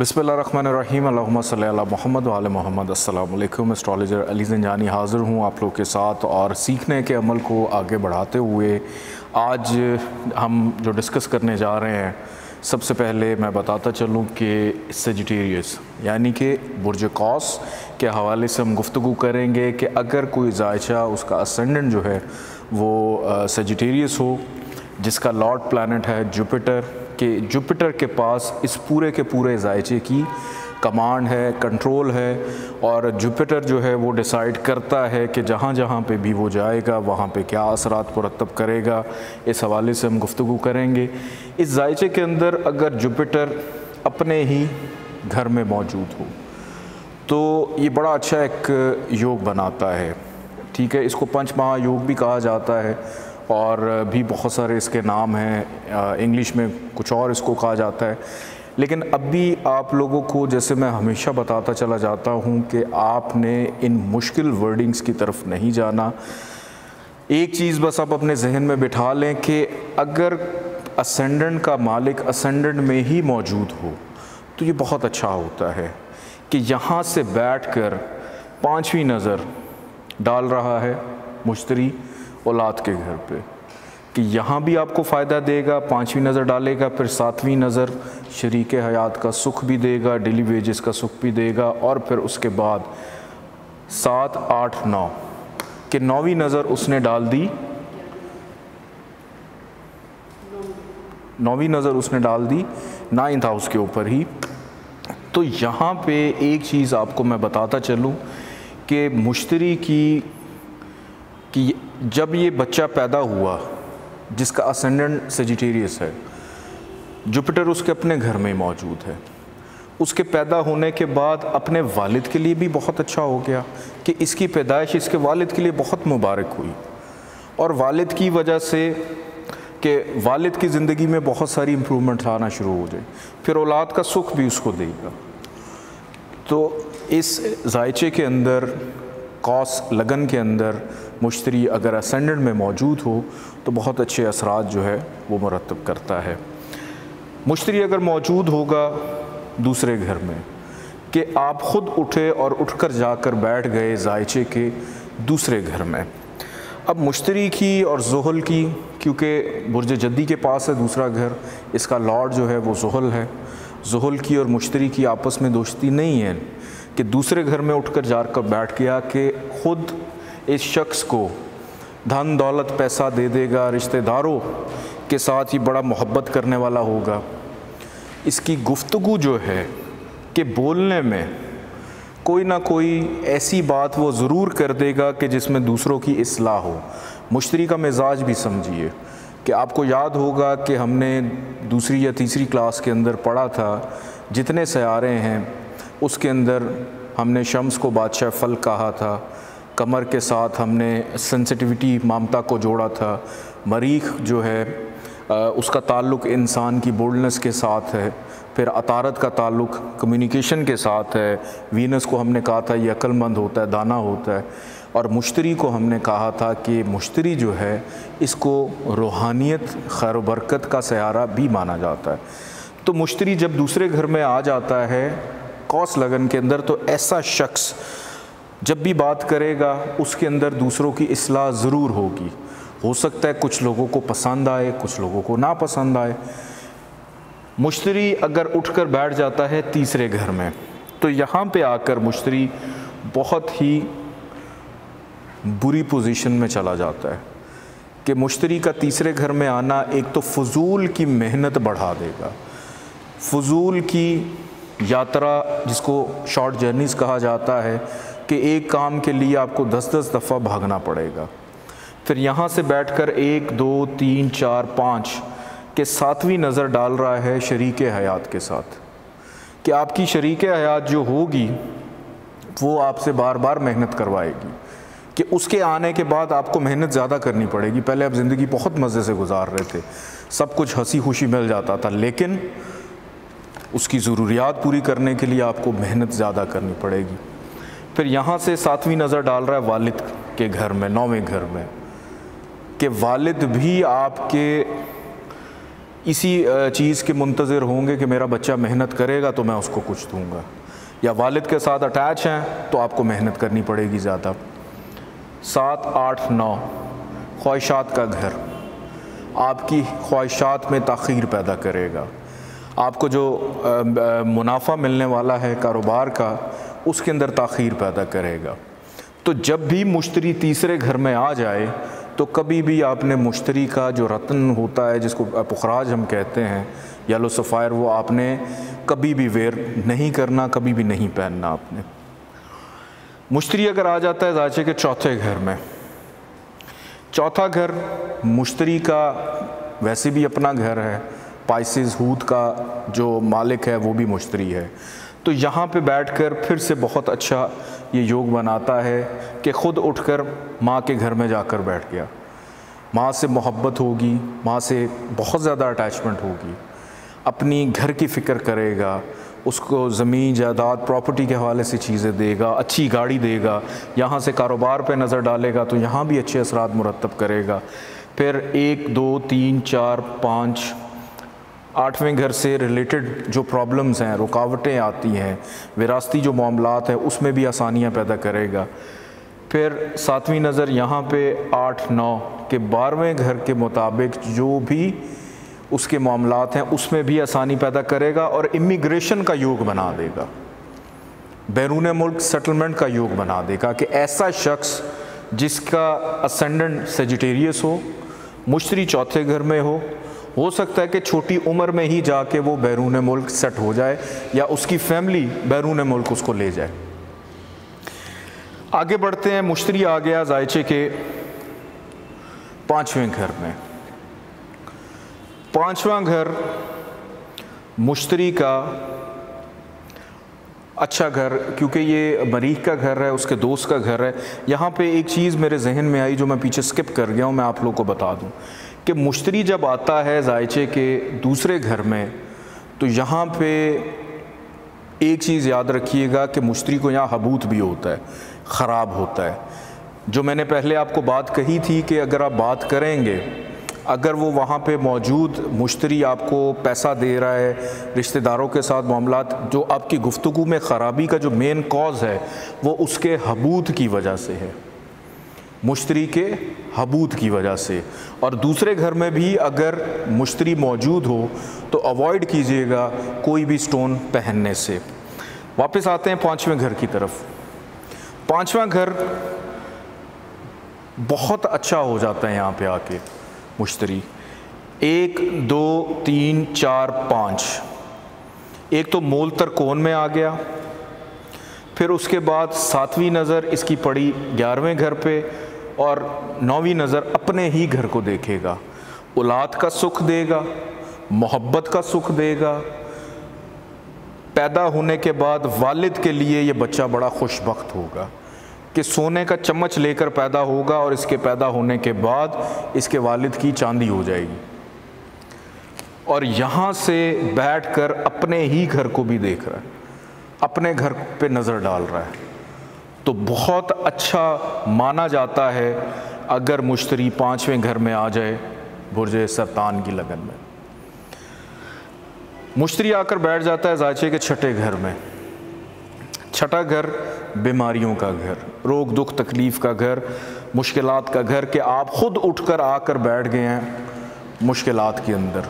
बिस्मिल्लाहिर्रहमानिर्रहीम अल्लाहुम्मा सल्ली अला मुहम्मद व आले मुहम्मद। अस्सलाम वालेकुम। एस्ट्रोलॉजर अली जन्जानी हाज़िर हूँ आप लोग के साथ और सीखने के अमल को आगे बढ़ाते हुए आज हम जो डिस्कस करने जा रहे हैं, सबसे पहले मैं बताता चलूँ कि सैजिटेरियस यानी कि बुर्ज कौस के हवाले से हम गुफ्तगू करेंगे कि अगर कोई जायचा उसका असेंडेंट जो है वो सैजिटेरियस हो, जिसका लॉर्ड प्लैनेट है जुपिटर, कि जुपिटर के पास इस पूरे के पूरे जायचे की कमांड है, कंट्रोल है। और जुपिटर जो है वो डिसाइड करता है कि जहाँ जहाँ पे भी वो जाएगा वहाँ पे क्या असरात मुरतब करेगा। इस हवाले से हम गुफ्तगू करेंगे। इस जायचे के अंदर अगर जुपिटर अपने ही घर में मौजूद हो तो ये बड़ा अच्छा एक योग बनाता है, ठीक है। इसको पंच योग भी कहा जाता है और भी बहुत सारे इसके नाम हैं, इंग्लिश में कुछ और इसको कहा जाता है। लेकिन अब भी आप लोगों को जैसे मैं हमेशा बताता चला जाता हूं कि आपने इन मुश्किल वर्डिंग्स की तरफ नहीं जाना। एक चीज़ बस आप अपने जहन में बिठा लें कि अगर असेंडेंट का मालिक असेंडेंट में ही मौजूद हो तो ये बहुत अच्छा होता है कि यहाँ से बैठकर पांचवी नज़र डाल रहा है मुशतरी औलाद के घर पे, कि यहाँ भी आपको फ़ायदा देगा, पांचवी नज़र डालेगा, फिर सातवीं नज़र शरीके हयात का सुख भी देगा, डेली वेजेस का सुख भी देगा, और फिर उसके बाद 7, 8, 9 कि 9वीं नज़र उसने डाल दी, 9वीं नज़र उसने डाल दी 9th हाउस के ऊपर ही। तो यहाँ पे एक चीज़ आपको मैं बताता चलूँ कि मुशतरी की जब ये बच्चा पैदा हुआ जिसका असेंडेंट सैजिटेरियस है, जुपिटर उसके अपने घर में मौजूद है, उसके पैदा होने के बाद अपने वालिद के लिए भी बहुत अच्छा हो गया कि इसकी पैदाइश इसके वालिद के लिए बहुत मुबारक हुई। और वालिद की वजह से कि वालिद की ज़िंदगी में बहुत सारी इम्प्रूवमेंट आना शुरू हो जाए, फिर औलाद का सुख भी उसको देगा। तो इस जायचे के अंदर कॉस लगन के अंदर मुशतरी अगर असेंडेंट में मौजूद हो तो बहुत अच्छे असरात जो है वो मुरतब करता है। मुशतरी अगर मौजूद होगा दूसरे घर में कि आप ख़ुद उठे और उठकर जाकर बैठ गए जायचे के दूसरे घर में। अब मुशतरी की और जोहल की, क्योंकि बुर्ज जद्दी के पास है दूसरा घर, इसका लॉर्ड जो है वो जोहल है। जोहल की और मुशतरी की आपस में दोस्ती नहीं है कि दूसरे घर में उठकर जाकर बैठ गया कि ख़ुद इस शख्स को धन दौलत पैसा दे देगा, रिश्तेदारों के साथ ही बड़ा मोहब्बत करने वाला होगा। इसकी गुफ्तगू जो है कि बोलने में कोई ना कोई ऐसी बात वो ज़रूर कर देगा कि जिसमें दूसरों की इस्लाह हो। मुशतरी का मिजाज भी समझिए कि आपको याद होगा कि हमने दूसरी या तीसरी क्लास के अंदर पढ़ा था, जितने सयारे हैं उसके अंदर हमने शम्स को बादशाह फल कहा था, कमर के साथ हमने सेंसिटिविटी मामता को जोड़ा था, मरीख जो है उसका ताल्लुक़ इंसान की बोल्डनेस के साथ है, फिर अतारत का ताल्लुक़ कम्युनिकेशन के साथ है, वीनस को हमने कहा था ये अक्लमंद होता है, दाना होता है, और मुशतरी को हमने कहा था कि मुशतरी जो है इसको रूहानियत खैर बरकत का सहारा भी माना जाता है। तो मुशतरी जब दूसरे घर में आ जाता है कौस लगन के अंदर, तो ऐसा शख्स जब भी बात करेगा उसके अंदर दूसरों की इस्लाह ज़रूर होगी। हो सकता है कुछ लोगों को पसंद आए, कुछ लोगों को ना पसंद आए। मुशतरी अगर उठकर बैठ जाता है तीसरे घर में, तो यहाँ पे आकर मुशतरी बहुत ही बुरी पोजीशन में चला जाता है कि मुशतरी का तीसरे घर में आना एक तो फजूल की मेहनत बढ़ा देगा, फजूल की यात्रा जिसको शॉर्ट जर्नीज़ कहा जाता है कि एक काम के लिए आपको 10-10 दफ़ा भागना पड़ेगा। फिर यहाँ से बैठकर 1, 2, 3, 4, 5 के 7वीं नज़र डाल रहा है शरीके हयात के साथ कि आपकी शरीके हयात जो होगी वो आपसे बार बार मेहनत करवाएगी कि उसके आने के बाद आपको मेहनत ज़्यादा करनी पड़ेगी। पहले आप ज़िंदगी बहुत मज़े से गुजार रहे थे, सब कुछ हंसी खुशी मिल जाता था, लेकिन उसकी ज़रूरियात पूरी करने के लिए आपको मेहनत ज़्यादा करनी पड़ेगी। फिर यहाँ से 7वीं नज़र डाल रहा है वालिद के घर में, 9वें घर में, कि वालिद भी आपके इसी चीज़ के मुंतज़र होंगे कि मेरा बच्चा मेहनत करेगा तो मैं उसको कुछ दूँगा, या वालिद के साथ अटैच हैं तो आपको मेहनत करनी पड़ेगी ज़्यादा। 7, 8, 9 ख्वाहिशात का घर आपकी ख्वाहिशात में ताख़ीर पैदा करेगा। आपको जो मुनाफा मिलने वाला है कारोबार का, उसके अंदर ताख़ीर पैदा करेगा। तो जब भी मुशतरी तीसरे घर में आ जाए तो कभी भी आपने मुशतरी का जो रतन होता है जिसको पुखराज हम कहते हैं, येलो सफ़ायर, वो आपने कभी भी वेयर नहीं करना, कभी भी नहीं पहनना आपने। मुशतरी अगर आ जाता है जाचे के चौथे घर में, चौथा घर मुशतरी का वैसे भी अपना घर है, पाइसेज़ हूद का जो मालिक है वो भी मुशतरी है। तो यहाँ पे बैठकर फिर से बहुत अच्छा ये योग बनाता है कि ख़ुद उठकर माँ के घर में जाकर बैठ गया, माँ से मोहब्बत होगी, माँ से बहुत ज़्यादा अटैचमेंट होगी, अपनी घर की फ़िक्र करेगा, उसको ज़मीन जायदाद प्रॉपर्टी के हवाले से चीज़ें देगा, अच्छी गाड़ी देगा, यहाँ से कारोबार पे नज़र डालेगा तो यहाँ भी अच्छे असरात मुरतब करेगा। फिर 1, 2, 3, 4, 5 आठवें घर से रिलेटेड जो प्रॉब्लम्स हैं, रुकावटें आती हैं, विरासती जो मामलात हैं उसमें भी आसानियाँ पैदा करेगा। फिर 7वीं नज़र यहाँ पे 8, 9 के 12वें घर के मुताबिक जो भी उसके मामलात हैं उसमें भी आसानी पैदा करेगा और इमिग्रेशन का योग बना देगा, बैरून मुल्क सेटलमेंट का योग बना देगा कि ऐसा शख्स जिसका असेंडेंट सैजिटेरियस हो, मुशतरी चौथे घर में हो सकता है कि छोटी उम्र में ही जाके वो बैरून मुल्क सेट हो जाए या उसकी फैमिली बैरून मुल्क उसको ले जाए। आगे बढ़ते हैं, मुशतरी आ गया जायचे के 5वें घर में। 5वां घर मुशतरी का अच्छा घर, क्योंकि ये मरीख का घर है, उसके दोस्त का घर है। यहाँ पे एक चीज़ मेरे जहन में आई जो मैं पीछे स्किप कर गया हूँ, मैं आप लोगों को बता दूँ कि मुशतरी जब आता है जायचे के दूसरे घर में तो यहाँ पे एक चीज़ याद रखिएगा कि मुशतरी को यहाँ हबूत भी होता है, ख़राब होता है। जो मैंने पहले आपको बात कही थी कि अगर आप बात करेंगे, अगर वो वहाँ पे मौजूद मुशतरी आपको पैसा दे रहा है, रिश्तेदारों के साथ मामलात, जो आपकी गुफ्तगू में ख़राबी का जो मेन कॉज है वो उसके हबूत की वजह से है, मुशतरी के हबूत की वजह से। और दूसरे घर में भी अगर मुशतरी मौजूद हो तो अवॉइड कीजिएगा कोई भी स्टोन पहनने से। वापस आते हैं 5वें घर की तरफ। 5वां घर बहुत अच्छा हो जाता है यहाँ पे आके मुशतरी। 1, 2, 3, 4, 5 एक तो मोल तरकोन में आ गया, फिर उसके बाद 7वीं नज़र इसकी पड़ी 11वें घर पे और 9वीं नज़र अपने ही घर को देखेगा, औलाद का सुख देगा, मोहब्बत का सुख देगा। पैदा होने के बाद वालिद के लिए ये बच्चा बड़ा खुशबख्त होगा कि सोने का चम्मच लेकर पैदा होगा और इसके पैदा होने के बाद इसके वालिद की चांदी हो जाएगी। और यहाँ से बैठकर अपने ही घर को भी देख रहा है, अपने घर पे नज़र डाल रहा है। तो बहुत अच्छा माना जाता है अगर मुशतरी 5वें घर में आ जाए बुर्जे सरतान की लगन में। मुशतरी आकर बैठ जाता है जायचे के 6ठे घर में। 6ठा घर बीमारियों का घर, रोग दुख तकलीफ़ का घर, मुश्किलात का घर, कि आप ख़ुद उठकर आकर बैठ गए हैं मुश्किलात के अंदर।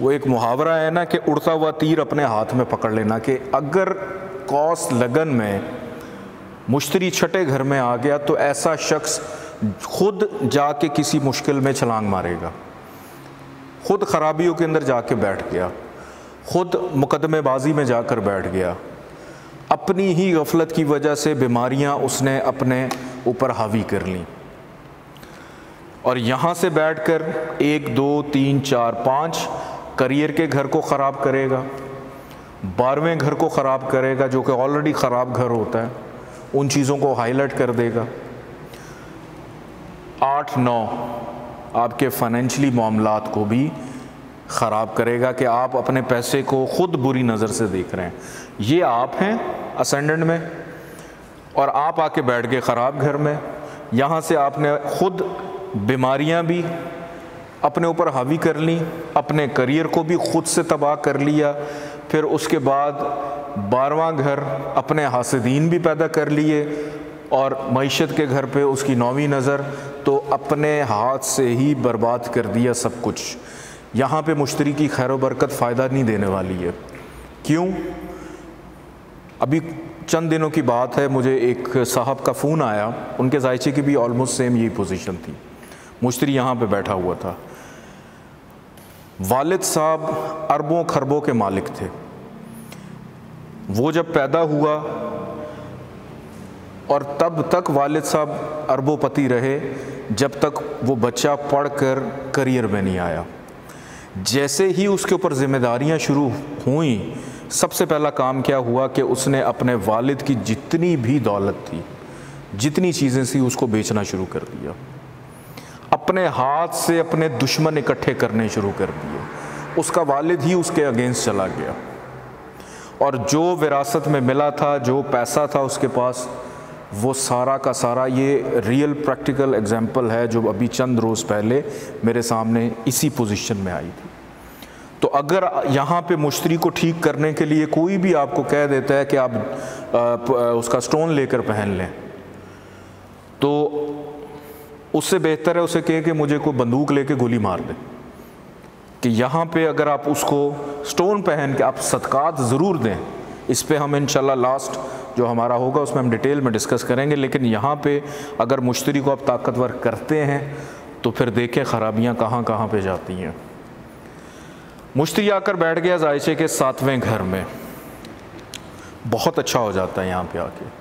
वो एक मुहावरा है ना कि उड़ता हुआ तीर अपने हाथ में पकड़ लेना, कि अगर कौस लगन में मुशतरी 6ठे घर में आ गया तो ऐसा शख्स खुद जाके किसी मुश्किल में छलांग मारेगा, खुद खराबियों के अंदर जाके बैठ गया, खुद मुकदमेबाजी में जाकर बैठ गया, अपनी ही गफलत की वजह से बीमारियां उसने अपने ऊपर हावी कर लीं। और यहाँ से बैठकर 1, 2, 3, 4, 5 करियर के घर को ख़राब करेगा, 12वें घर को ख़राब करेगा जो कि ऑलरेडी ख़राब घर होता है, उन चीज़ों को हाईलाइट कर देगा। 8, 9 आपके फाइनेंशली मामलात को भी ख़राब करेगा कि आप अपने पैसे को ख़ुद बुरी नज़र से देख रहे हैं, ये आप हैं असेंडेंट में और आप आके बैठ गए ख़राब घर में। यहाँ से आपने ख़ुद बीमारियाँ भी, अपने ऊपर हावी कर ली, अपने करियर को भी ख़ुद से तबाह कर लिया, फिर उसके बाद 12वां घर अपने हासदीन भी पैदा कर लिए और मैशत के घर पे उसकी 9वीं नज़र, तो अपने हाथ से ही बर्बाद कर दिया सब कुछ। यहाँ पे मुशतरी की खैर बरकत फ़ायदा नहीं देने वाली है। क्यों? अभी चंद दिनों की बात है, मुझे एक साहब का फ़ोन आया, उनके जायचे की भी ऑलमोस्ट सेम यही पोजीशन थी। मुशतरी यहाँ पे बैठा हुआ था, वालिद साहब अरबों खरबों के मालिक थे। वो जब पैदा हुआ और तब तक वालिद साहब अरबोपति रहे जब तक वो बच्चा पढ़कर करियर में नहीं आया। जैसे ही उसके ऊपर जिम्मेदारियां शुरू हुई, सबसे पहला काम क्या हुआ कि उसने अपने वालिद की जितनी भी दौलत थी, जितनी चीज़ें थी, उसको बेचना शुरू कर दिया। अपने हाथ से अपने दुश्मन इकट्ठे करने शुरू कर दिए। उसका वालिद ही उसके अगेंस्ट चला गया और जो विरासत में मिला था, जो पैसा था उसके पास, वो सारा का सारा, ये रियल प्रैक्टिकल एग्जाम्पल है जो अभी चंद रोज़ पहले मेरे सामने इसी पोजीशन में आई थी। तो अगर यहाँ पे मुशतरी को ठीक करने के लिए कोई भी आपको कह देता है कि आप उसका स्टोन लेकर पहन लें, तो उससे बेहतर है उसे कहे कि मुझे कोई बंदूक लेके गोली मार दे। कि यहाँ पे अगर आप उसको स्टोन पहन के आप सदकात ज़रूर दें, इस पे हम इंशाल्लाह लास्ट जो हमारा होगा उसमें हम डिटेल में डिस्कस करेंगे, लेकिन यहाँ पे अगर मुशतरी को आप ताकतवर करते हैं तो फिर देखें खराबियाँ कहाँ कहाँ पे जाती हैं। मुशतरी आकर बैठ गया जायचे के 7वें घर में। बहुत अच्छा हो जाता है यहाँ पे आके।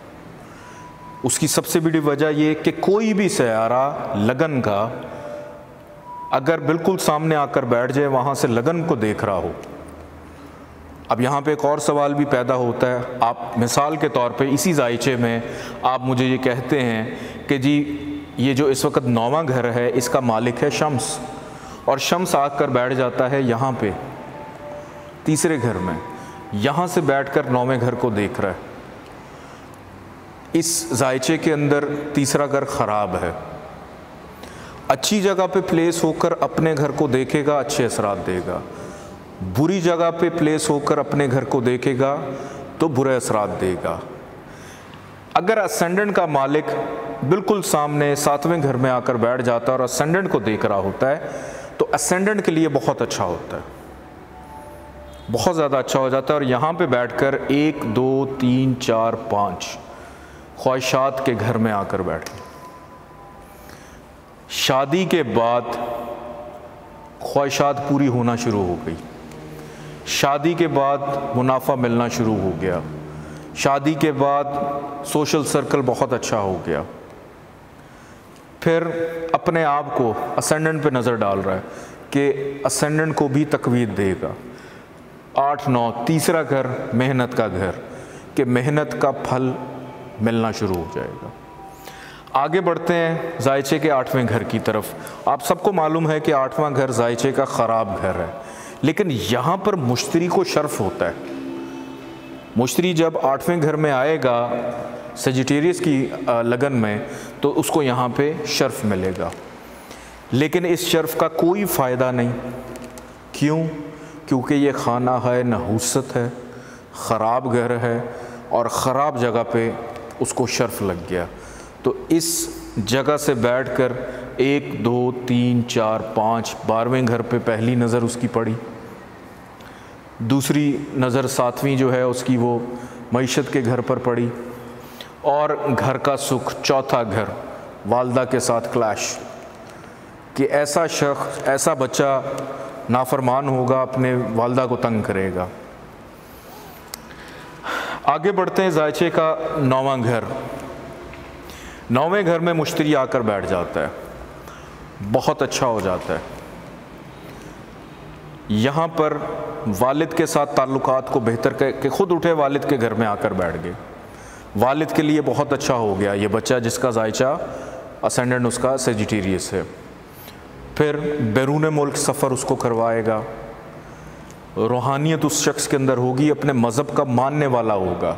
उसकी सबसे बड़ी वजह यह कि कोई भी सयारा लगन का अगर बिल्कुल सामने आकर बैठ जाए, वहाँ से लगन को देख रहा हो। अब यहाँ पे एक और सवाल भी पैदा होता है। आप मिसाल के तौर पे इसी जायचे में आप मुझे ये कहते हैं कि जी ये जो इस वक्त 9वां घर है इसका मालिक है शम्स, और शम्स आकर बैठ जाता है यहाँ पे 3रे घर में, यहाँ से बैठकर 9वें घर को देख रहा है। इस जायचे के अंदर तीसरा घर ख़राब है। अच्छी जगह पे प्लेस होकर अपने घर को देखेगा, अच्छे असरात देगा। बुरी जगह पे प्लेस होकर अपने घर को देखेगा तो बुरे असरात देगा। अगर असेंडेंट का मालिक बिल्कुल सामने 7वें घर में आकर बैठ जाता है और असेंडेंट को देख रहा होता है, तो असेंडेंट के लिए बहुत अच्छा होता है, बहुत ज़्यादा अच्छा हो जाता है। और यहाँ पे बैठकर 1, 2, 3, 4, 5 ख्वाहिशात के घर में आकर बैठ गए। शादी के बाद ख्वाहिशात पूरी होना शुरू हो गई, शादी के बाद मुनाफा मिलना शुरू हो गया, शादी के बाद सोशल सर्कल बहुत अच्छा हो गया। फिर अपने आप को असेंडेंट पे नज़र डाल रहा है कि असेंडेंट को भी तकवीद देगा। 8, 9 तीसरा घर मेहनत का घर, कि मेहनत का फल मिलना शुरू हो जाएगा। आगे बढ़ते हैं जायचे के 8वें घर की तरफ। आप सबको मालूम है कि 8वां घर जायचे का ख़राब घर है, लेकिन यहाँ पर मुशतरी को शर्फ होता है। मुशतरी जब 8वें घर में आएगा सैजिटेरियस की लगन में, तो उसको यहाँ पे शर्फ मिलेगा, लेकिन इस शर्फ का कोई फ़ायदा नहीं। क्यों? क्योंकि ये खाना है नहूसत है, ख़राब घर है और ख़राब जगह पे उसको शर्फ लग गया। तो इस जगह से बैठकर 1, 2, 3, 4, 5 12वें घर पे पहली नज़र उसकी पड़ी, दूसरी नज़र 7वीं जो है उसकी वो मैशत के घर पर पड़ी, और घर का सुख 4था घर वालदा के साथ क्लैश, कि ऐसा शख्स, ऐसा बच्चा नाफरमान होगा, अपने वालदा को तंग करेगा। आगे बढ़ते हैं जायचे का 9वां घर। 9वें घर में मुशतरी आकर बैठ जाता है, बहुत अच्छा हो जाता है। यहाँ पर वालिद के साथ ताल्लुकात को बेहतर के ख़ुद उठे, वालिद के घर में आकर बैठ गए। वालिद के लिए बहुत अच्छा हो गया ये बच्चा जिसका जायचा असेंडेंट उसका सैजिटेरियस है। फिर बैरून मुल्क सफ़र उसको करवाएगा, रूहानियत उस शख्स के अंदर होगी, अपने मज़हब का मानने वाला होगा,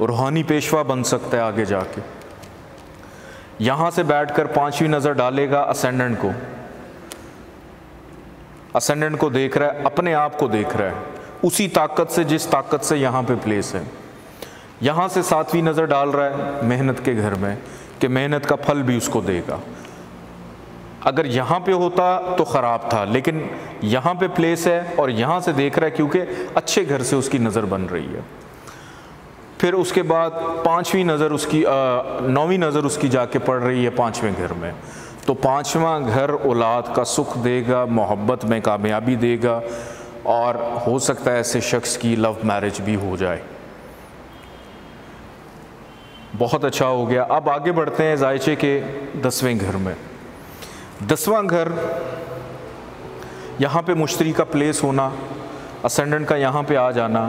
रूहानी पेशवा बन सकता है आगे जाके। यहाँ से बैठकर 5वीं नज़र डालेगा असेंडेंट को, असेंडेंट को देख रहा है, अपने आप को देख रहा है उसी ताकत से जिस ताकत से यहाँ पे प्लेस है। यहाँ से सातवीं नज़र डाल रहा है मेहनत के घर में कि मेहनत का फल भी उसको देगा। अगर यहाँ पे होता तो ख़राब था, लेकिन यहाँ पे प्लेस है और यहाँ से देख रहा है क्योंकि अच्छे घर से उसकी नज़र बन रही है। फिर उसके बाद पाँचवीं नज़र उसकी नौवीं नज़र उसकी जाके पड़ रही है पाँचवें घर में, तो पाँचवा घर औलाद का सुख देगा, मोहब्बत में कामयाबी देगा और हो सकता है ऐसे शख्स की लव मैरिज भी हो जाए। बहुत अच्छा हो गया। अब आगे बढ़ते हैं जायचे के 10वें घर में। 10वां घर, यहाँ पे मुशतरी का प्लेस होना, असेंडेंट का यहाँ पे आ जाना।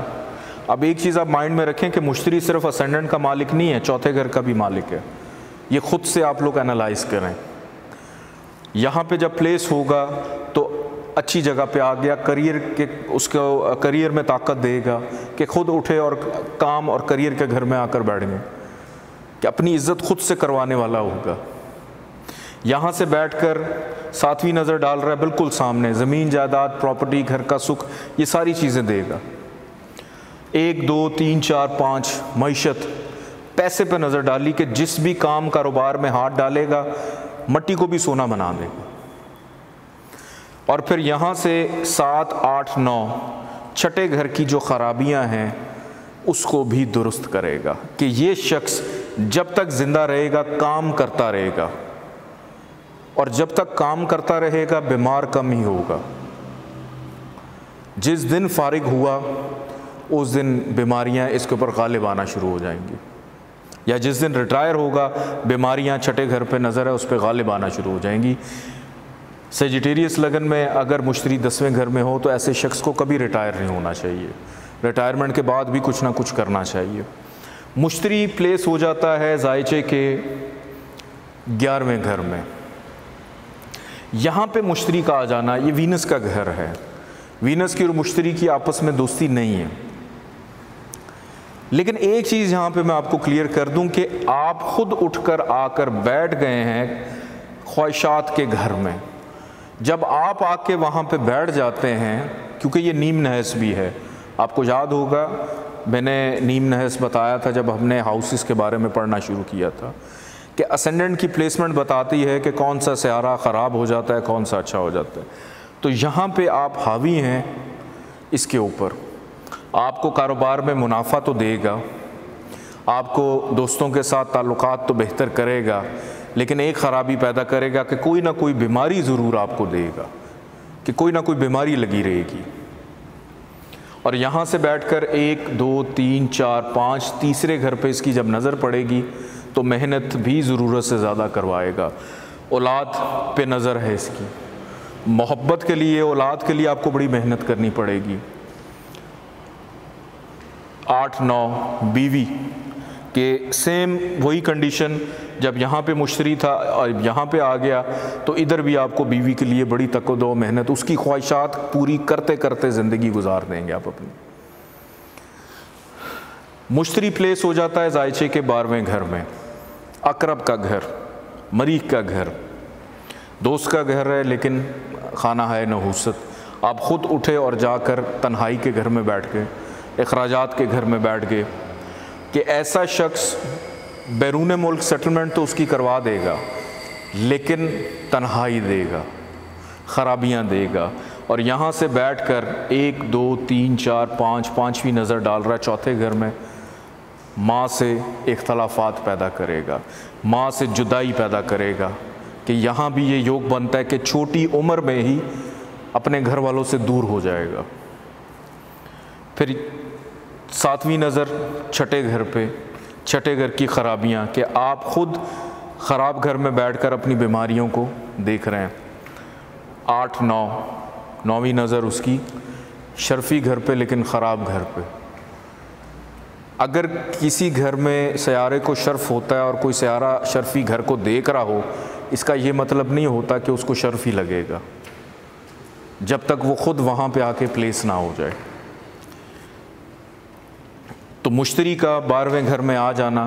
अब एक चीज़ आप माइंड में रखें कि मुशतरी सिर्फ असेंडेंट का मालिक नहीं है, चौथे घर का भी मालिक है। ये खुद से आप लोग एनालाइज करें। यहाँ पे जब प्लेस होगा तो अच्छी जगह पे आ गया, करियर के उसको करियर में ताकत देगा कि खुद उठे और काम और करियर के घर में आकर बैठ गए, कि अपनी इज्जत खुद से करवाने वाला होगा। यहाँ से बैठकर सातवीं नज़र डाल रहा है बिल्कुल सामने, ज़मीन जायदाद प्रॉपर्टी घर का सुख ये सारी चीज़ें देगा। 1 2 3 4 5 मईशत पैसे पे नज़र डाली कि जिस भी काम कारोबार में हाथ डालेगा मट्टी को भी सोना बना देगा। और फिर यहाँ से 7 8 9 छठे घर की जो खराबियाँ हैं उसको भी दुरुस्त करेगा कि ये शख्स जब तक जिंदा रहेगा काम करता रहेगा, और जब तक काम करता रहेगा बीमार कम ही होगा। जिस दिन फारिग हुआ उस दिन बीमारियां इसके ऊपर गालिब आना शुरू हो जाएंगी, या जिस दिन रिटायर होगा बीमारियां छठे घर पे नज़र है उस पर गालिब आना शुरू हो जाएंगी। सैजिटेरियस लगन में अगर मुशतरी 10वें घर में हो तो ऐसे शख्स को कभी रिटायर नहीं होना चाहिए, रिटायरमेंट के बाद भी कुछ ना कुछ करना चाहिए। मुशतरी प्लेस हो जाता है जायचे के 11वें घर में। यहाँ पे मुशतरी का आ जाना, ये वीनस का घर है। वीनस की और मुशतरी की आपस में दोस्ती नहीं है, लेकिन एक चीज़ यहाँ पे मैं आपको क्लियर कर दूँ कि आप खुद उठकर आकर बैठ गए हैं ख्वाहिशात के घर में। जब आप आके वहाँ पे बैठ जाते हैं, क्योंकि ये नीम नहस भी है, आपको याद होगा मैंने नीम नहस बताया था जब हमने हाउसेस के बारे में पढ़ना शुरू किया था कि असेंडेंट की प्लेसमेंट बताती है कि कौन सा स्यारा ख़राब हो जाता है कौन सा अच्छा हो जाता है। तो यहाँ पे आप हावी हैं इसके ऊपर, आपको कारोबार में मुनाफा तो देगा, आपको दोस्तों के साथ ताल्लुकात तो बेहतर करेगा, लेकिन एक ख़राबी पैदा करेगा कि कोई ना कोई बीमारी ज़रूर आपको देगा, कि कोई ना कोई बीमारी लगी रहेगी। और यहाँ से बैठकर 1 2 3 4 5 तीसरे घर पे इसकी जब नज़र पड़ेगी तो मेहनत भी ज़रूरत से ज़्यादा करवाएगा। औलाद पे नज़र है इसकी, मोहब्बत के लिए औलाद के लिए आपको बड़ी मेहनत करनी पड़ेगी। 8 9 बीवी के सेम वही कंडीशन, जब यहाँ पे मुशतरी था और यहाँ पे आ गया तो इधर भी आपको बीवी के लिए बड़ी तकदो मेहनत, उसकी ख्वाहिशात पूरी करते करते ज़िंदगी गुजार देंगे आप अपनी। मुशतरी प्लेस हो जाता है जायचे के 12वें घर में। अकरब का घर, मरीख का घर, दोस्त का घर है लेकिन खाना है नहुसत। आप ख़ुद उठे और जाकर तन्हाई के घर में बैठ गए, इखराजात के घर में बैठ गए कि ऐसा शख्स बैरून मुल्क सेटलमेंट तो उसकी करवा देगा लेकिन तन्हाई देगा, खराबियां देगा। और यहाँ से बैठकर 1 2 3 4 5 पाँचवीं नज़र डाल रहा है चौथे घर में, माँ से इख्तलाफात पैदा करेगा, माँ से जुदाई पैदा करेगा कि यहाँ भी ये योग बनता है कि छोटी उम्र में ही अपने घर वालों से दूर हो जाएगा। फिर 7वीं नज़र छठे घर पे, छठे घर की खराबियाँ कि आप ख़ुद ख़राब घर में बैठकर अपनी बीमारियों को देख रहे हैं। 8 9 नौवीं नज़र उसकी शर्फी घर पे लेकिन ख़राब घर पे। अगर किसी घर में सयारे को शर्फ होता है और कोई सयारा शर्फी घर को देख रहा हो, इसका ये मतलब नहीं होता कि उसको शर्फी लगेगा, जब तक वो ख़ुद वहाँ पे आके प्लेस ना हो जाए। तो मुशतरी का 12वें घर में आ जाना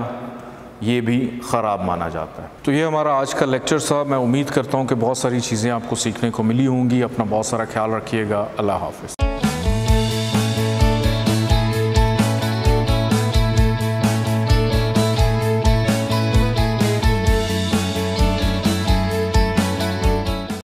ये भी ख़राब माना जाता है। तो ये हमारा आज का लेक्चर साहब, मैं उम्मीद करता हूँ कि बहुत सारी चीज़ें आपको सीखने को मिली होंगी। अपना बहुत सारा ख्याल रखिएगा। अल्लाह हाफ़िज़।